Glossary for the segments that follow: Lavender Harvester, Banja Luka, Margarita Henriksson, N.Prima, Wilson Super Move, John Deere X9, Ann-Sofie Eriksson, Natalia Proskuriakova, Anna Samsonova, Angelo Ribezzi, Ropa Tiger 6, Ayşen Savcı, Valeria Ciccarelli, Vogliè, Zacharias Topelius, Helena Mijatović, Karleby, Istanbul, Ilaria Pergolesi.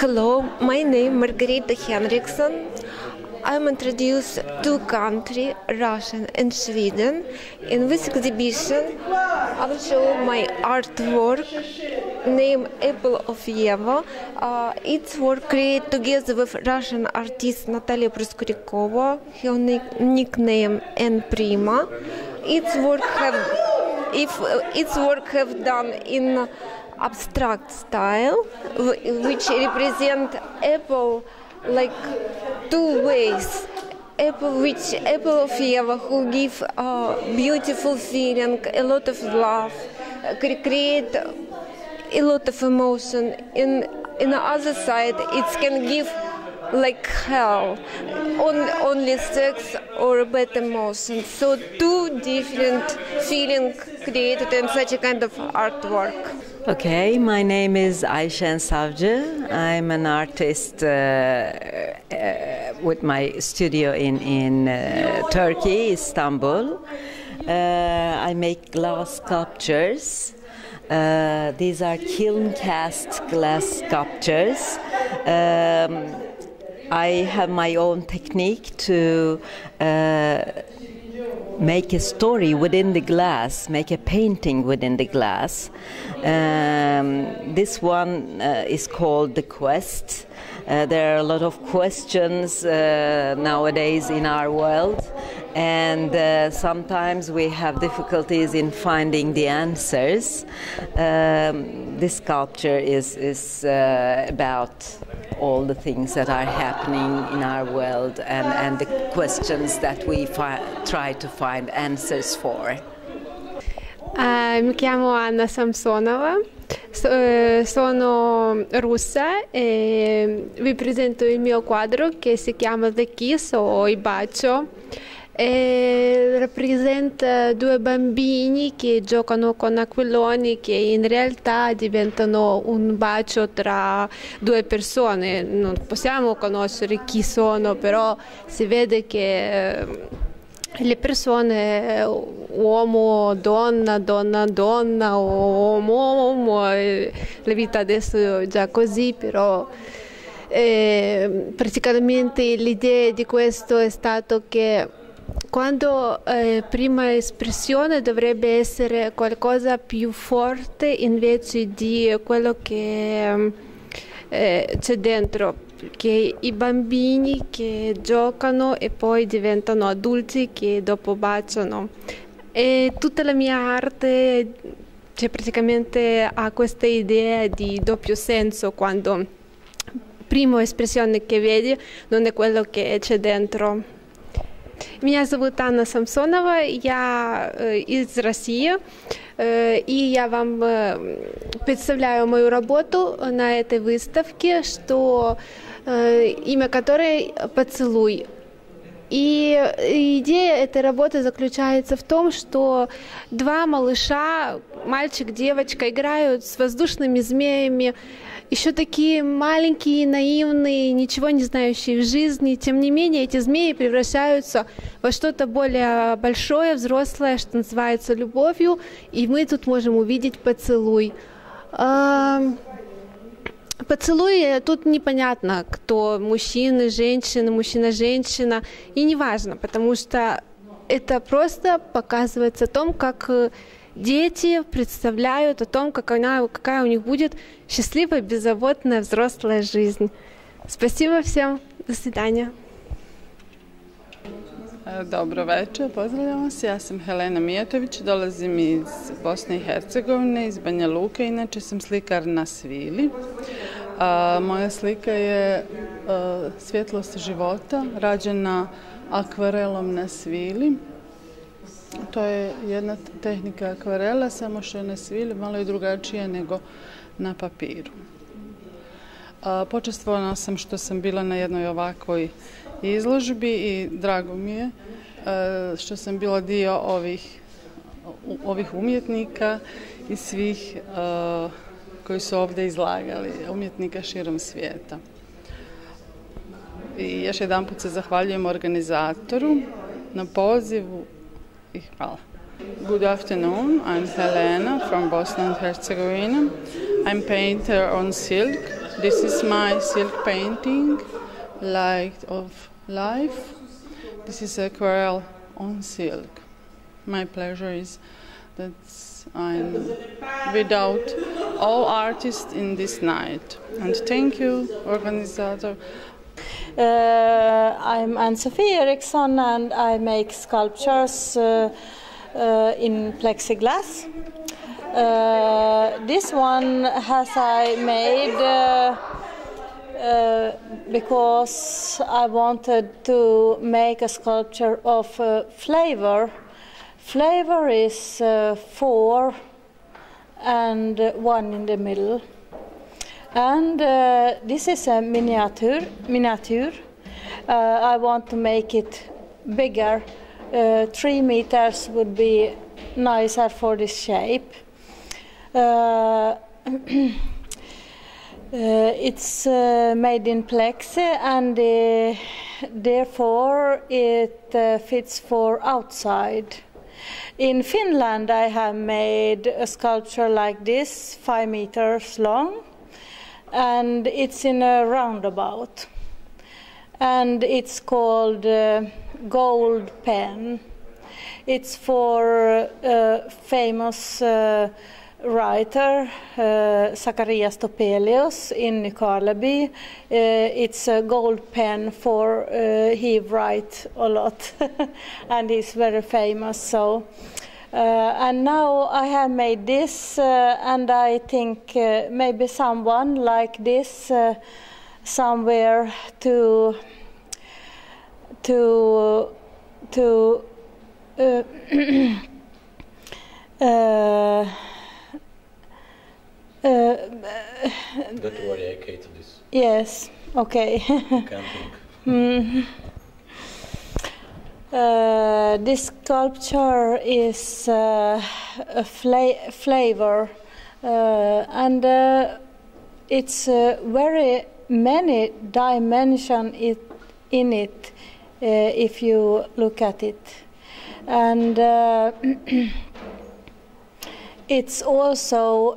Hello, my name is Margarita Henriksson. I'm introduced to country, Russian and Sweden. In this exhibition, I will show my artwork named Apple of Yeva. It's work created together with Russian artist Natalia Proskuriakova, her nickname N.Prima. Its work have done in abstract style, which represent apple like two ways. Apple of Eva, who give beautiful feeling, a lot of love, create a lot of emotion. In the other side, it can give like hell, only sex or bad emotion. So two different feelings created in such a kind of artwork. Okay, my name is Ayşen Savcı. I'm an artist with my studio in Turkey, Istanbul. I make glass sculptures. These are kiln-cast glass sculptures. I have my own technique to make a story within the glass, make a painting within the glass. This one is called The Quest. There are a lot of questions nowadays in our world, and sometimes we have difficulties in finding the answers. This sculpture is about all the things that are happening in our world and the questions that we try to find answers for. Mi chiamo Anna Samsonova, sono russa e vi presento il mio quadro che si chiama The Kiss o Il Bacio. Rappresenta due bambini che giocano con aquiloni che in realtà diventano un bacio tra due persone. Non possiamo conoscere chi sono, però si vede che le persone, uomo, donna, donna, donna, uomo, uomo, la vita adesso è già così, però praticamente l'idea di questo è stato che quando prima espressione dovrebbe essere qualcosa più forte invece di quello che c'è dentro, che i bambini che giocano e poi diventano adulti che dopo baciano. E tutta la mia arte cioè, praticamente ha questa idea di doppio senso, quando prima espressione che vedi non è quello che c'è dentro. Меня зовут Анна Самсонова, я из России, и я вам представляю мою работу на этой выставке, что имя которой «Поцелуй». И идея этой работы заключается в том, что два малыша, мальчик, девочка, играют с воздушными змеями, еще такие маленькие, наивные, ничего не знающие в жизни. Тем не менее, эти змеи превращаются во что-то более большое, взрослое, что называется любовью, и мы тут можем увидеть поцелуй. Поцелуи тут непонятно, кто мужчина, женщина, и неважно, потому что это просто показывается о том, как дети представляют о том, какая у них будет счастливая, беззаботная взрослая жизнь. Спасибо всем, до свидания. Dobro večer, pozdravljam vas. Ja sam Helena Mijatović, dolazim iz Bosne i Hercegovine, iz Banja Luka, inače sam slikar na svili. Moja slika je Svjetlost života, rađena akvarelom na svili. To je jedna tehnika akvarela, samo što je na svili, malo je drugačije nego na papiru. Počastvovana sam što sam bila na jednoj ovakvoj izložbi i drago mi je što sam bila dio ovih umjetnika i svih koji su ovdje izlagali, umjetnika širom svijeta. I još jedanput se zahvaljujem organizatoru na pozivu i hvala. Good afternoon, I'm Helena from Bosnia and Herzegovina. I'm painter on silk. This is my silk painting, Light of Life. This is aquarelle on silk. My pleasure is that I'm without all artists in this night. And thank you, organizer. I'm Ann-Sofie Eriksson and I make sculptures in plexiglass. This one has I made because I wanted to make a sculpture of flavor. Flavor is four and one in the middle. And this is a miniature. I want to make it bigger. 3 meters would be nicer for this shape. It's made in plexi and therefore it fits for outside. In Finland I have made a sculpture like this, 5 meters long, and it's in a roundabout. And it's called Gold Pen. It's for famous writer Zacharias Topelius in Karleby. It's a gold pen for he writes a lot and he's very famous. So and now I have made this and I think maybe someone like this somewhere Don't worry, I cater this. Yes, okay. This sculpture is a flavor, and it's very many dimensions in it if you look at it, and it's also.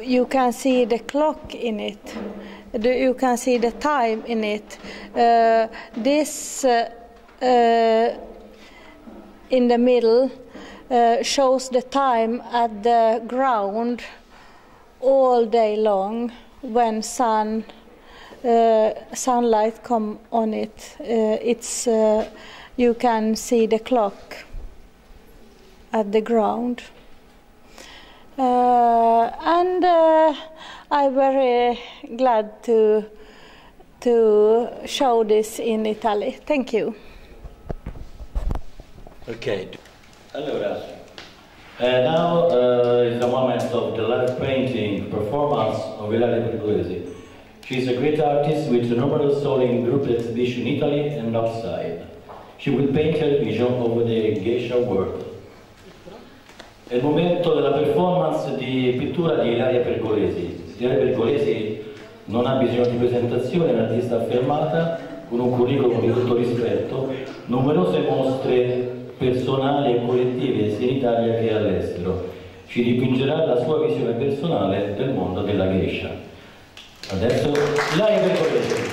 You can see the clock in it. You can see the time in it. This in the middle shows the time at the ground all day long when sunlight come on it. You can see the clock at the ground. And I'm very glad to show this in Italy. Thank you. Okay. Allora, now is the moment of the live painting performance of Ilaria Pergolesi. She is a great artist with numerous soaring group exhibitions in Italy and outside. She will paint her vision over the geisha world. È il momento della performance di pittura di Ilaria Pergolesi. Ilaria Pergolesi non ha bisogno di presentazione, è un'artista affermata, con un curriculum di tutto rispetto, numerose mostre personali e collettive sia in Italia che all'estero. Ci dipingerà la sua visione personale del mondo della geisha. Adesso Ilaria Pergolesi.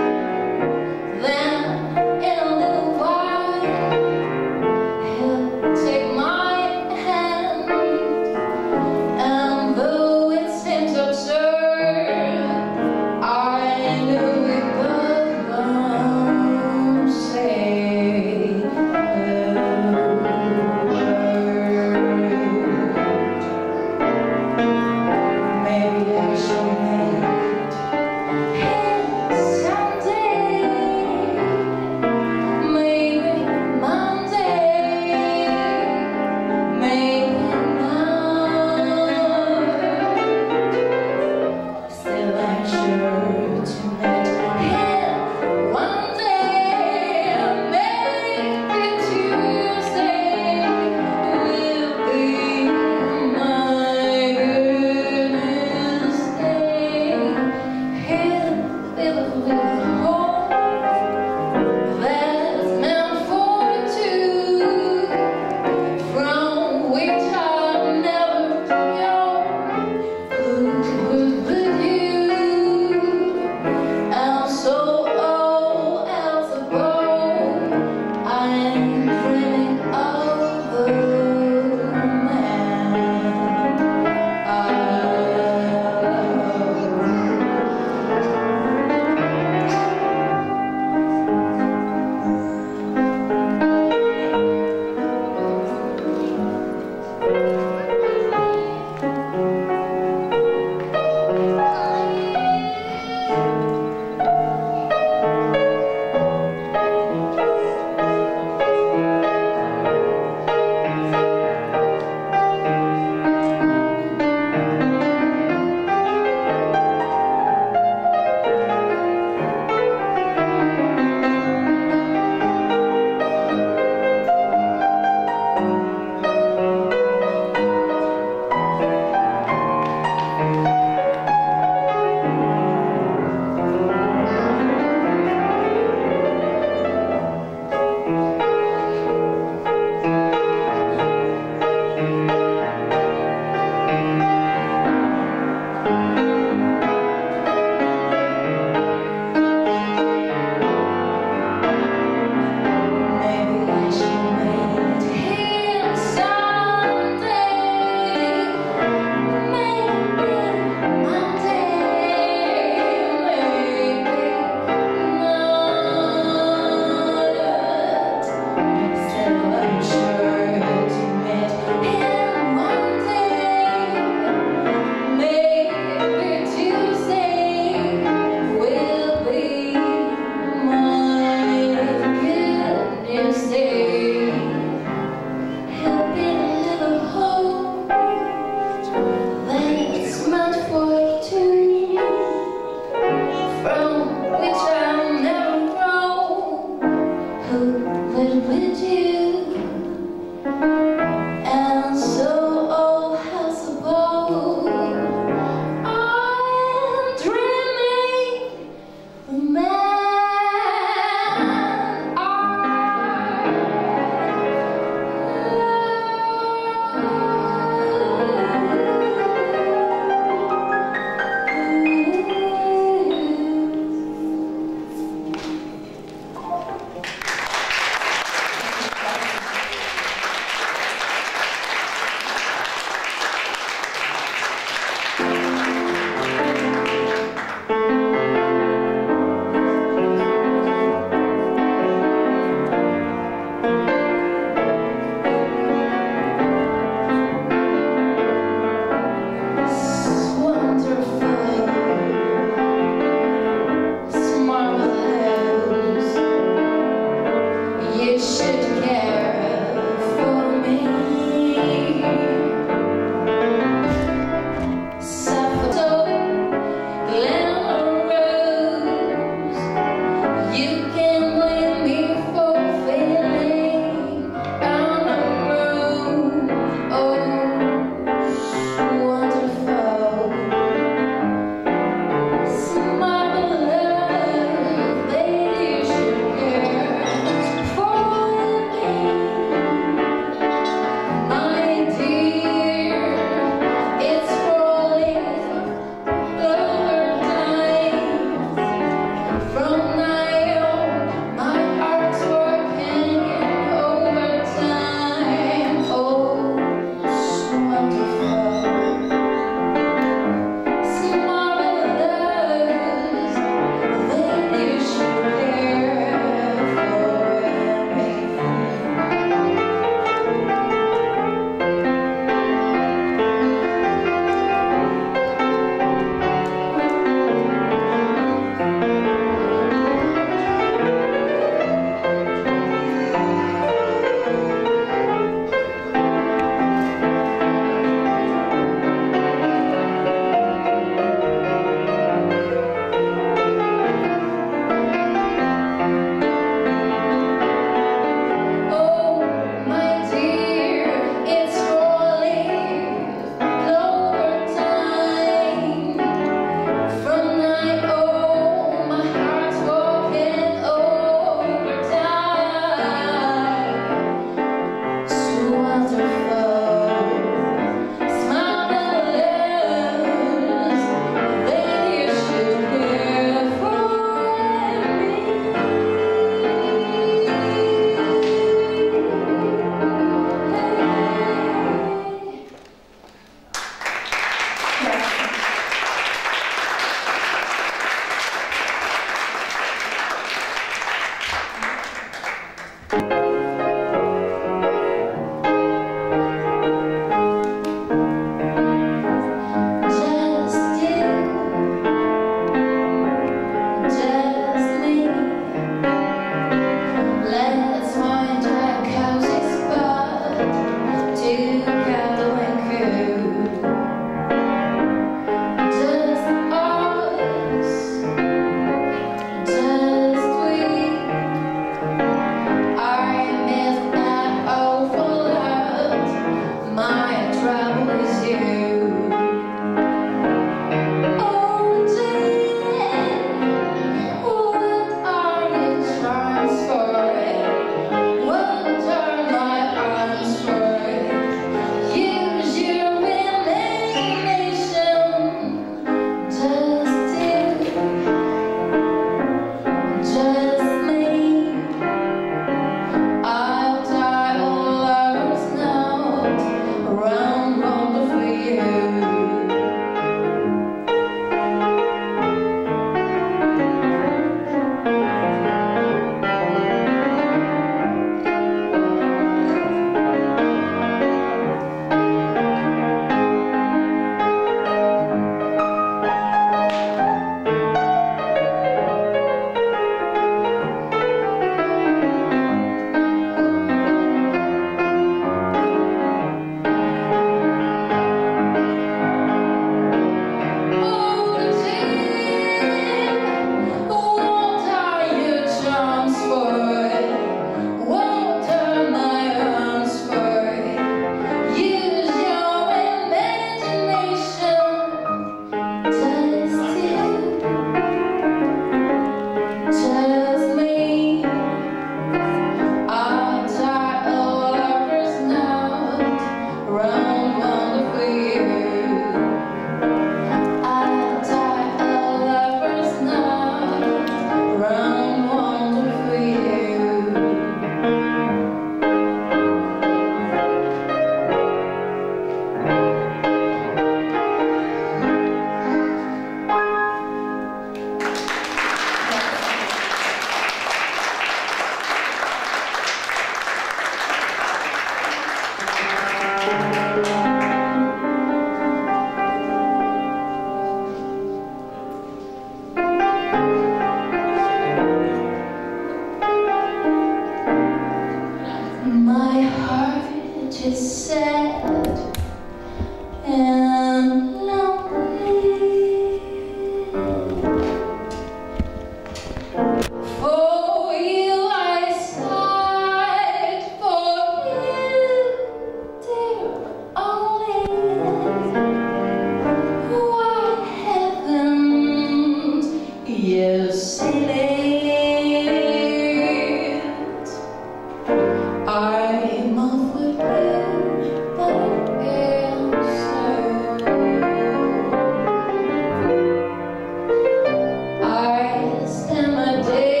Day.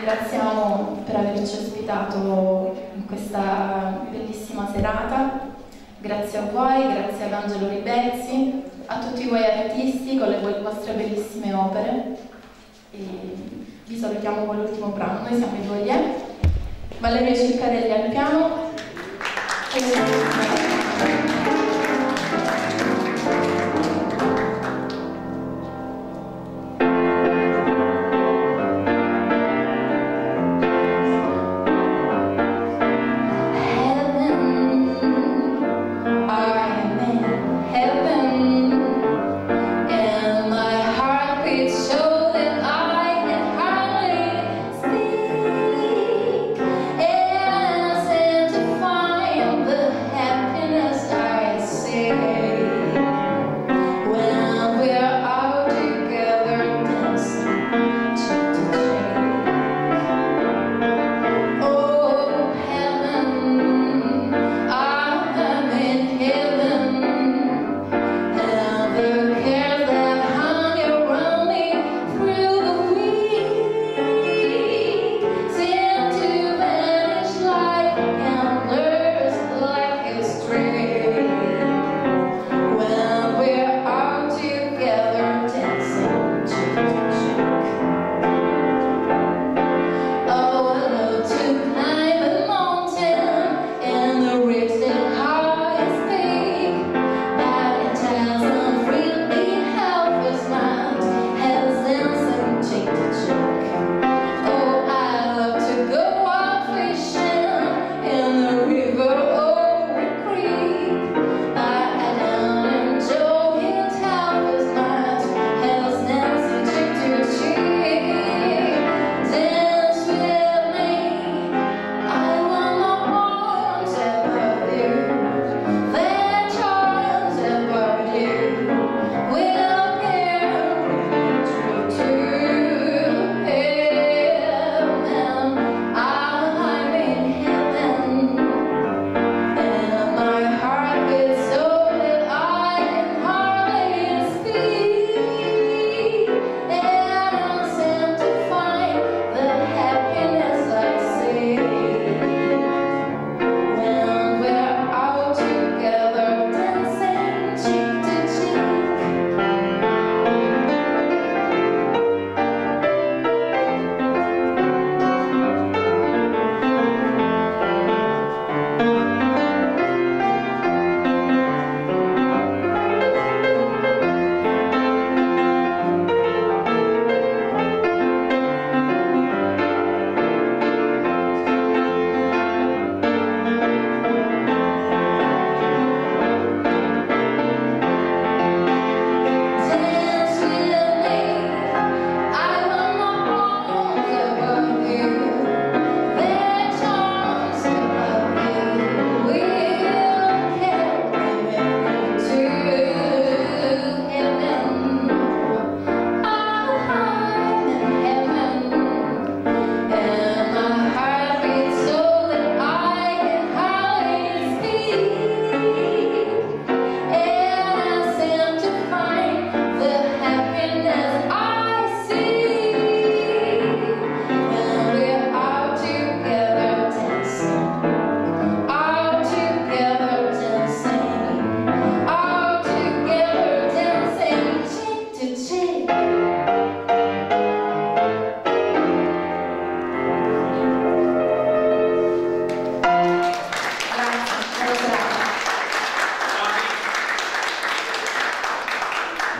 ringraziamo per averci ospitato in questa bellissima serata. Grazie a voi, grazie ad Angelo Ribezzi, a tutti voi artisti con le vostre bellissime opere. E vi salutiamo con l'ultimo brano, noi siamo i Vogliè, Valeria Ciccarelli al piano.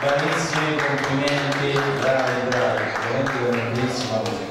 Bravissimi, complimenti, bravi, veramente una bellissima musica.